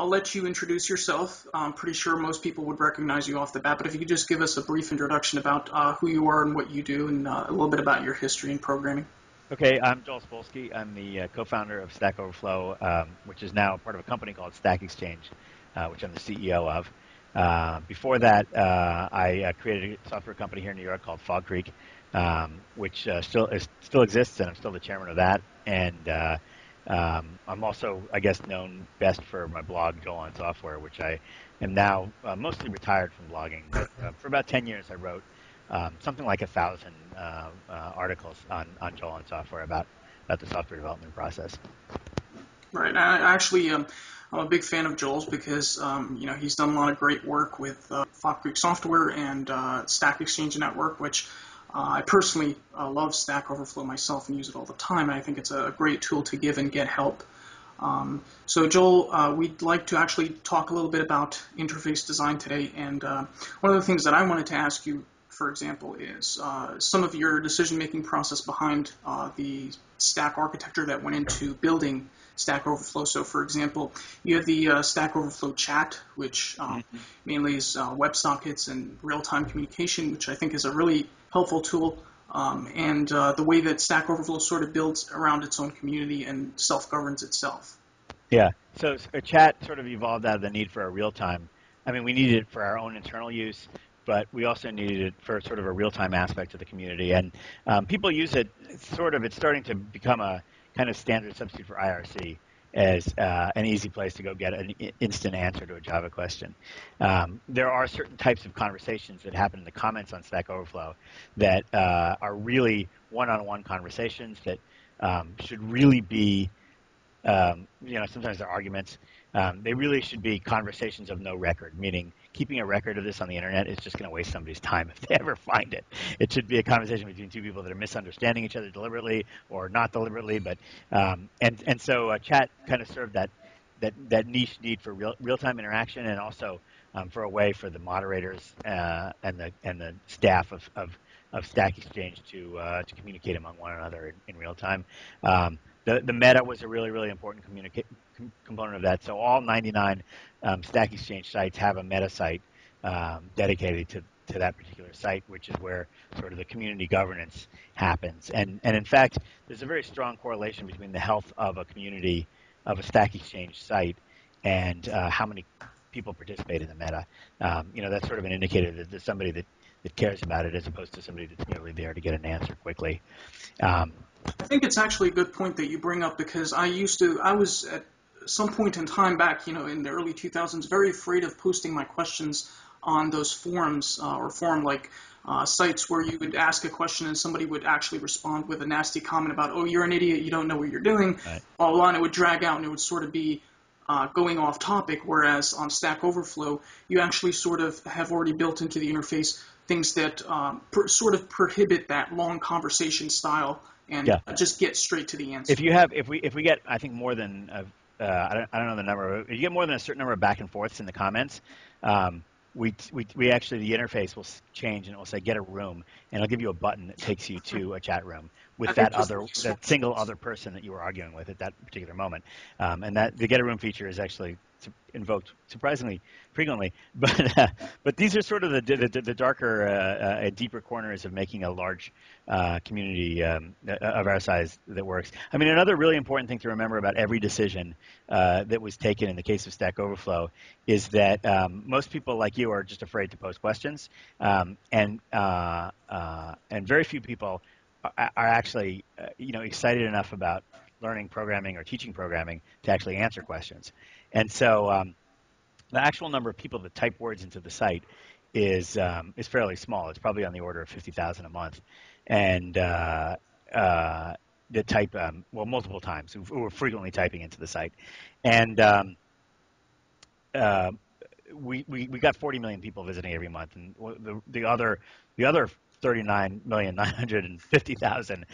I'll let you introduce yourself. I'm pretty sure most people would recognize you off the bat, but if you could just give us a brief introduction about who you are and what you do, and a little bit about your history in programming. Okay, I'm Joel Spolsky. I'm the co-founder of Stack Overflow, which is now part of a company called Stack Exchange, which I'm the CEO of. Before that, I created a software company here in New York called Fog Creek, which still exists, and I'm still the chairman of that. And I'm also, I guess, known best for my blog, Joel on Software, which I am now mostly retired from blogging. But, for about 10 years, I wrote something like 1,000 articles on Joel on Software about the software development process. Right. I actually, I'm a big fan of Joel's because you know, he's done a lot of great work with Fog Creek Software and Stack Exchange Network, which I personally love Stack Overflow myself and use it all the time. And I think it's a great tool to give and get help. So Joel, we'd like to actually talk a little bit about interface design today. And one of the things that I wanted to ask you, for example, is some of your decision-making process behind the stack architecture that went into building Stack Overflow. So, for example, you have the Stack Overflow chat, which mainly is WebSockets and real-time communication, which I think is a really helpful tool, and the way that Stack Overflow sort of builds around its own community and self-governs itself. Yeah, so a chat sort of evolved out of the need for a real-time. I mean, we needed it for our own internal use, but we also needed it for sort of a real-time aspect of the community. And people use it, sort of, it's starting to become a kind of standard substitute for IRC as an easy place to go get an instant answer to a Java question. There are certain types of conversations that happen in the comments on Stack Overflow that are really one-on-one conversations that should really be, you know, sometimes they're arguments. They really should be conversations of no record, meaning keeping a record of this on the internet is just going to waste somebody's time if they ever find it. It should be a conversation between two people that are misunderstanding each other deliberately or not deliberately. But and so chat kind of served that niche need for real-time interaction, and also for a way for the moderators and the staff of Stack Exchange to communicate among one another in real time. The meta was a really important component of that. So all 99 Stack Exchange sites have a meta site dedicated to that particular site, which is where sort of the community governance happens. And in fact, there's a very strong correlation between the health of a community of a Stack Exchange site and how many people participate in the meta. You know, that's sort of an indicator that there's somebody that cares about it, as opposed to somebody that's merely there to get an answer quickly. I think it's actually a good point that you bring up, because I was at some point in time back, you know, in the early 2000s, very afraid of posting my questions on those forums or forum-like sites where you would ask a question and somebody would actually respond with a nasty comment about, oh, you're an idiot, you don't know what you're doing, right. Blah, blah, and it would drag out and it would sort of be going off topic, whereas on Stack Overflow, you actually sort of have already built into the interface things that sort of prohibit that long conversation style. And yeah. Just get straight to the answer. If we get, I think, more than I don't know the number. If you get more than a certain number of back and forths in the comments, we actually, the interface will change and it will say get a room, and it'll give you a button that takes you to a chat room with that single other person that you were arguing with at that particular moment. And that the get a room feature is actually invoked surprisingly frequently, but these are sort of the darker and deeper corners of making a large community of our size that works. I mean, another really important thing to remember about every decision that was taken in the case of Stack Overflow is that most people like you are just afraid to post questions, and very few people are actually you know, excited enough about learning programming or teaching programming to actually answer questions. And so the actual number of people that type words into the site is fairly small. It's probably on the order of 50,000 a month, and that type well, multiple times, who are frequently typing into the site. And we got 40 million people visiting every month, and the other 39,950,000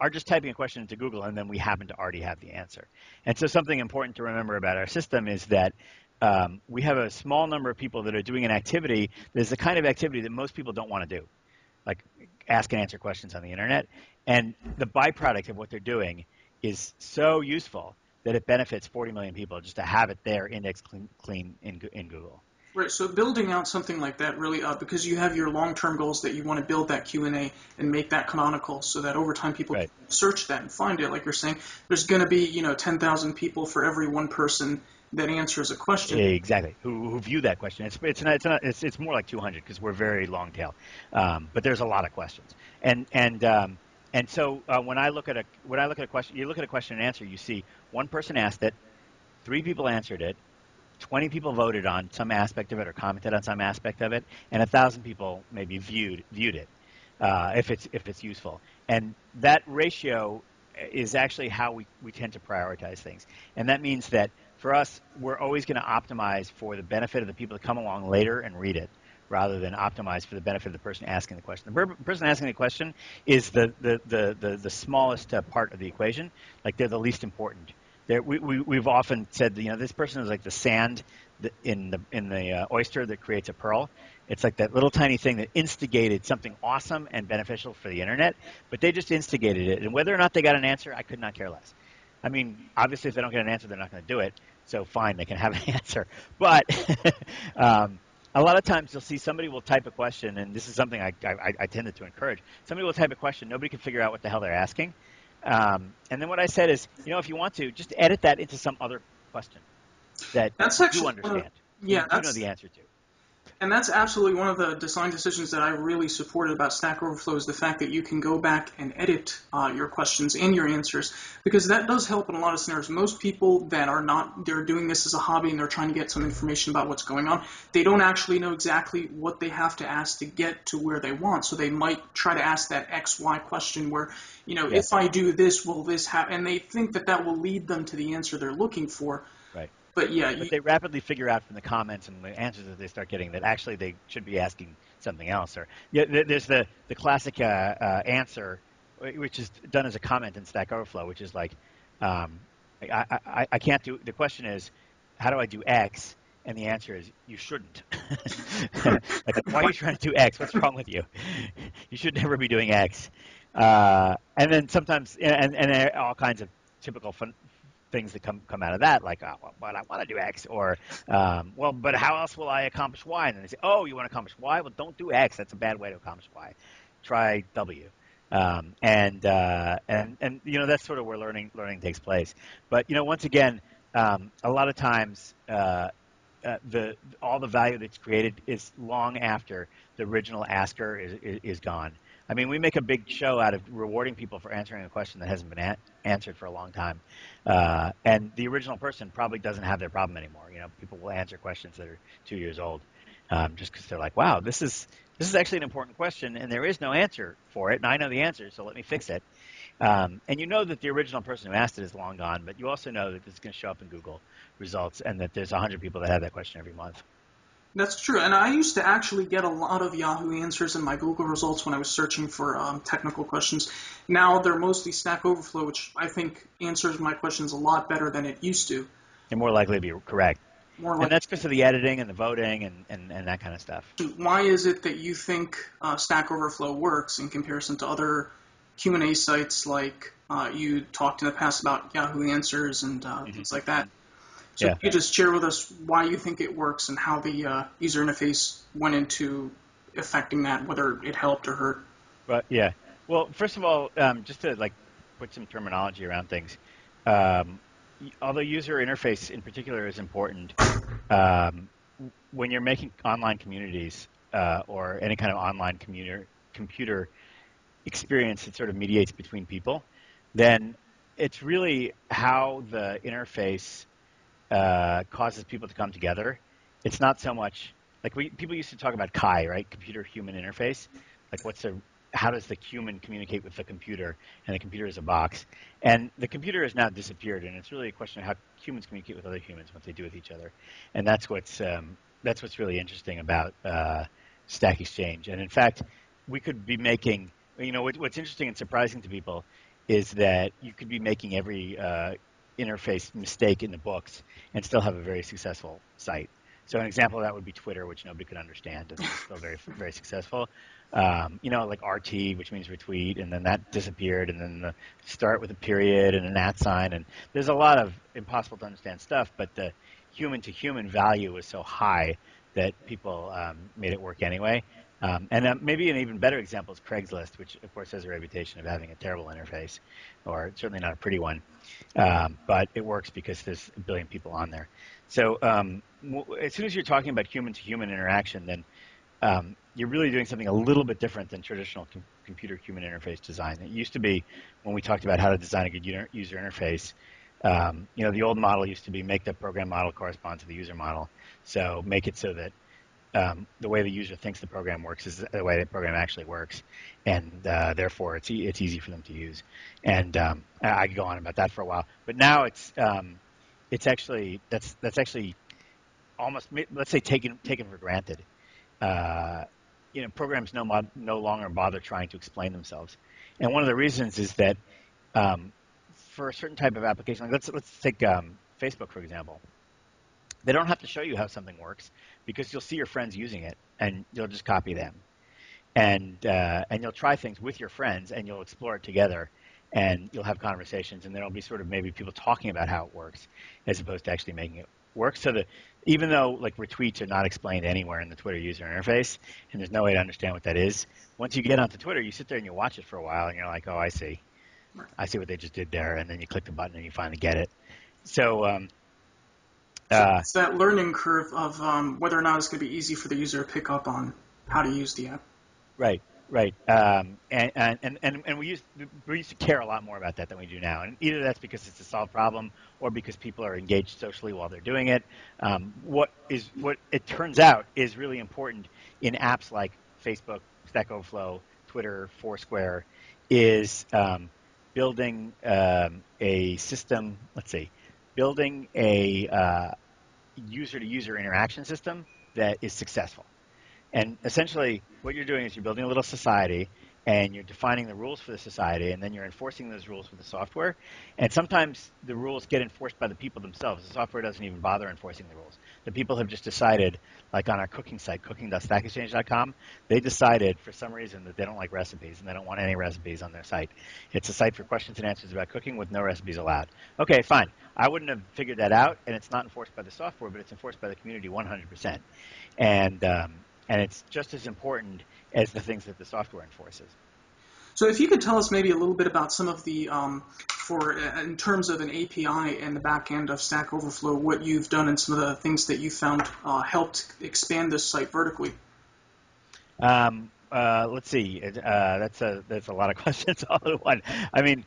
are just typing a question into Google, and then we happen to already have the answer. And so something important to remember about our system is that we have a small number of people that are doing an activity that is the kind of activity that most people don't want to do, like ask and answer questions on the internet. And the byproduct of what they're doing is so useful that it benefits 40 million people just to have it there indexed clean in Google. Right, so building out something like that really because you have your long-term goals that you want to build that Q&A and make that canonical so that over time people can search that and find it. Like you're saying, there's going to be 10,000 people for every one person that answers a question. Yeah, exactly, who view that question. It's more like 200 because we're very long tail, but there's a lot of questions. And so when I look at a question, you look at a question and answer, you see one person asked it, 3 people answered it, 20 people voted on some aspect of it or commented on some aspect of it, and 1,000 people maybe viewed it if it's useful. And that ratio is actually how we tend to prioritize things. And that means that for us, we're always going to optimize for the benefit of the people that come along later and read it rather than optimize for the benefit of the person asking the question. The person asking the question is the smallest part of the equation. Like they're the least important. We've often said, this person is like the sand in the oyster that creates a pearl. It's like that little tiny thing that instigated something awesome and beneficial for the internet, but they just instigated it. And whether or not they got an answer, I could not care less. I mean, obviously, if they don't get an answer, they're not going to do it. So fine, they can have an answer. But a lot of times you'll see somebody will type a question, and this is something I tended to encourage. Somebody will type a question. Nobody can figure out what the hell they're asking. And then what I said is, if you want to, just edit that into some other question that's actually, you understand. You know the answer to. And that's absolutely one of the design decisions that I really supported about Stack Overflow is the fact that you can go back and edit your questions and your answers, because that does help in a lot of scenarios. Most people that are not, they're doing this as a hobby and they're trying to get some information about what's going on, they don't actually know exactly what they have to ask to get to where they want. So they might try to ask that X, Y question where, if I do this, will this happen? And they think that that will lead them to the answer they're looking for. Right. But they rapidly figure out from the comments and the answers that they start getting that actually they should be asking something else. Or there's the classic answer, which is done as a comment in Stack Overflow, which is like, I can't do – the question is, how do I do X? And the answer is, you shouldn't. Like, why are you trying to do X? What's wrong with you? You should never be doing X. And then sometimes – and there are all kinds of typical things that come out of that, like, but I want to do X, or, but how else will I accomplish Y? And then they say, oh, you want to accomplish Y? Well, don't do X. That's a bad way to accomplish Y. Try W. That's sort of where learning takes place. But, once again, a lot of times all the value that's created is long after the original asker is gone. I mean, we make a big show out of rewarding people for answering a question that hasn't been answered for a long time. And the original person probably doesn't have their problem anymore. People will answer questions that are 2 years old just because they're like, wow, this is actually an important question, and there is no answer for it, and I know the answer, so let me fix it. And you know that the original person who asked it is long gone, but you also know that it's going to show up in Google results and that there's 100 people that have that question every month. That's true, and I used to actually get a lot of Yahoo Answers in my Google results when I was searching for technical questions. Now they're mostly Stack Overflow, which I think answers my questions a lot better than it used to. And more likely to be correct. And that's because of the editing and the voting and that kind of stuff. Why is it that you think Stack Overflow works in comparison to other Q&A sites like you talked in the past about Yahoo Answers and things like that? So if you just share with us why you think it works and how the user interface went into affecting that, whether it helped or hurt. But yeah. Well, first of all, just to put some terminology around things, although user interface in particular is important, when you're making online communities or any kind of online computer experience that sort of mediates between people, then it's really how the interface causes people to come together. It's not so much like people used to talk about CHI, right? Computer-human interface. Like, how does the human communicate with the computer? And the computer is a box. And the computer has now disappeared, and it's really a question of how humans communicate with other humans, what they do with each other. And that's what's really interesting about Stack Exchange. And in fact, we could be making. What's interesting and surprising to people is that you could be making every interface mistake in the books and still have a very successful site. So an example of that would be Twitter, which nobody could understand, and it's still very, very successful. You know, like RT, which means retweet, and then that disappeared, and then the start with a period and an @ sign, and there's a lot of impossible to understand stuff, but the human-to-human value was so high that people made it work anyway. Maybe an even better example is Craigslist, which, of course, has a reputation of having a terrible interface, or certainly not a pretty one. But it works because there's a billion people on there. So as soon as you're talking about human-to-human interaction, then you're really doing something a little bit different than traditional computer-human interface design. It used to be, when we talked about how to design a good user interface, you know, the old model used to be make the program model correspond to the user model. So make it so that the way the user thinks the program works is the way the program actually works, and therefore it's easy for them to use. And I could go on about that for a while, but now it's actually that's actually almost, let's say, taken for granted. You know, programs no longer bother trying to explain themselves, and one of the reasons is that for a certain type of application, like let's take Facebook for example. They don't have to show you how something works because you'll see your friends using it, and you'll just copy them. And you'll try things with your friends, and you'll explore it together, and you'll have conversations, and there'll be sort of maybe people talking about how it works as opposed to actually making it work. So that even though like retweets are not explained anywhere in the Twitter user interface, and there's no way to understand what that is, once you get onto Twitter, you sit there and you watch it for a while, and you're like, oh, I see. I see what they just did there, and then you click the button, and you finally get it. So it's that learning curve of whether or not it's going to be easy for the user to pick up on how to use the app. Right, right. And we used to care a lot more about that than we do now. And either that's because it's a solved problem, or because people are engaged socially while they're doing it. What it turns out is really important in apps like Facebook, Stack Overflow, Twitter, Foursquare, is building a system. Let's see. Building a user-to-user interaction system that is successful. And essentially what you're doing is you're building a little society, and you're defining the rules for the society, and then you're enforcing those rules with the software. And sometimes the rules get enforced by the people themselves. The software doesn't even bother enforcing the rules. The people have just decided, like on our cooking site, cooking.stackexchange.com, they decided for some reason that they don't like recipes, and they don't want any recipes on their site. It's a site for questions and answers about cooking with no recipes allowed. Okay, fine. I wouldn't have figured that out, and it's not enforced by the software, but it's enforced by the community 100%. And it's just as important as the things that the software enforces. So if you could tell us maybe a little bit about some of the, in terms of an API and the back end of Stack Overflow, what you've done and some of the things that you found helped expand this site vertically. Let's see. That's a lot of questions all in one. I mean,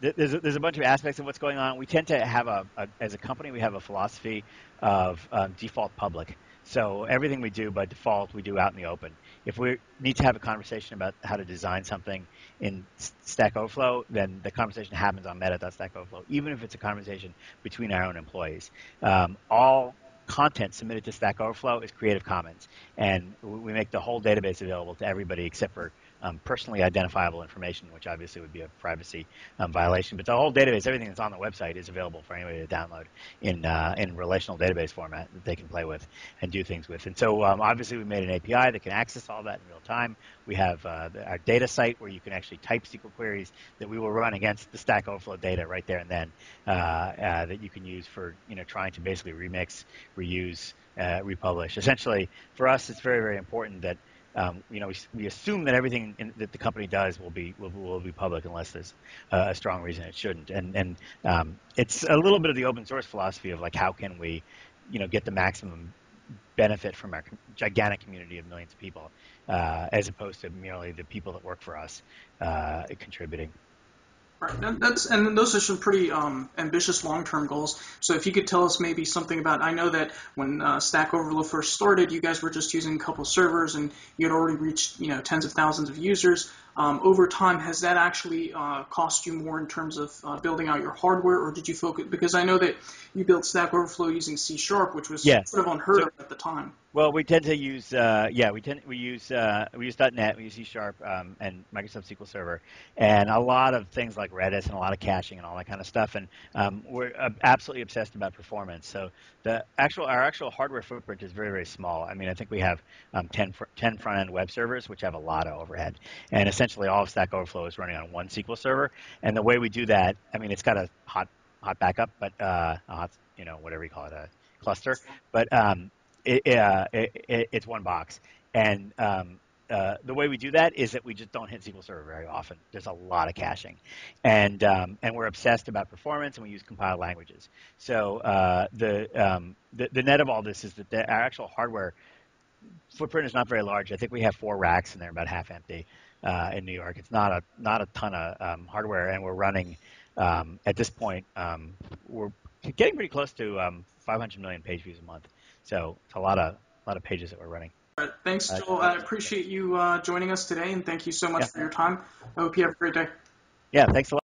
there's a bunch of aspects of what's going on. We tend to have as a company, we have a philosophy of default public. So everything we do by default, we do out in the open. If we need to have a conversation about how to design something in Stack Overflow, then the conversation happens on meta.stack overflow, even if it's a conversation between our own employees. All content submitted to Stack Overflow is Creative Commons, and we make the whole database available to everybody except for personally identifiable information, which obviously would be a privacy violation. But the whole database, everything that's on the website, is available for anybody to download in relational database format that they can play with and do things with. And so obviously we made an API that can access all that in real time. We have our data site where you can actually type SQL queries that we will run against the Stack Overflow data right there and then that you can use for, you know, trying to basically remix, reuse, republish. Essentially, for us, it's very, very important that you know, we assume that everything that the company does will be public unless there's a strong reason it shouldn't. And it's a little bit of the open source philosophy of like, how can we, you know, get the maximum benefit from our gigantic community of millions of people, as opposed to merely the people that work for us contributing. Right. And those are some pretty ambitious long-term goals. So if you could tell us maybe something about, I know that when Stack Overflow first started, you guys were just using a couple servers and you had already reached, you know, tens of thousands of users. over time, has that actually cost you more in terms of building out your hardware, or did you focus? Because I know that you built Stack Overflow using C Sharp, which was sort of unheard of at the time. Well, we tend to use we use .NET, we use C Sharp, and Microsoft SQL Server, and a lot of things like Redis and a lot of caching and all that kind of stuff. And we're absolutely obsessed about performance. So the actual our hardware footprint is very, very small. I mean, I think we have 10 front end web servers, which have a lot of overhead, and essentially all of Stack Overflow is running on one SQL server. And the way we do that, I mean, it's got a hot backup, but you know, whatever you call it, a cluster, but it's one box. And the way we do that is that we just don't hit SQL Server very often. There's a lot of caching, and we're obsessed about performance, and we use compiled languages. So the net of all this is that our actual hardware footprint is not very large. I think we have 4 racks, and they're about half empty in New York. It's not a ton of hardware, and we're running at this point we're getting pretty close to 500 million page views a month. So it's a lot of pages that we're running. All right. Thanks, Joel. I appreciate you joining us today, and thank you so much for your time. I hope you have a great day. Yeah, thanks a lot.